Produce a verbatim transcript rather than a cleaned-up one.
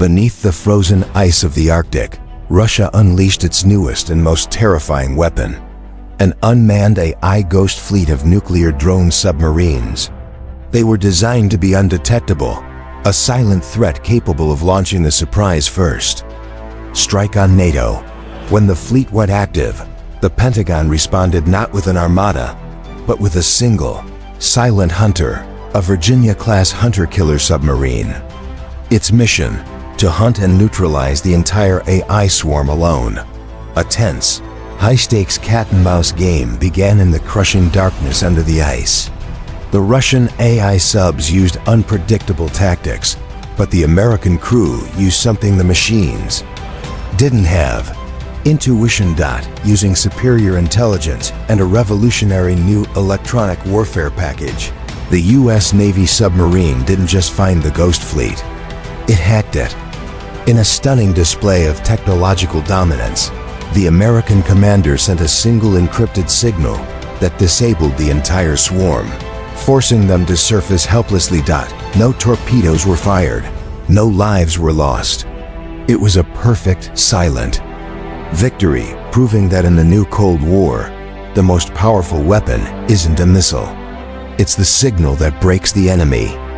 Beneath the frozen ice of the Arctic, Russia unleashed its newest and most terrifying weapon, an unmanned A I ghost fleet of nuclear drone submarines. They were designed to be undetectable, a silent threat capable of launching the surprise first. Strike on NATO. When the fleet went active, the Pentagon responded not with an armada, but with a single, silent hunter, a Virginia-class hunter-killer submarine. Its mission, to hunt and neutralize the entire A I swarm alone. A tense, high-stakes cat-and-mouse game began in the crushing darkness under the ice. The Russian A I subs used unpredictable tactics, but the American crew used something the machines didn't have: intuition. Using superior intelligence and a revolutionary new electronic warfare package, the U S Navy submarine didn't just find the ghost fleet, it hacked it. In a stunning display of technological dominance, the American commander sent a single encrypted signal that disabled the entire swarm, forcing them to surface helplessly. No torpedoes were fired, no lives were lost. It was a perfect, silent victory, proving that in the new Cold War, the most powerful weapon isn't a missile. It's the signal that breaks the enemy.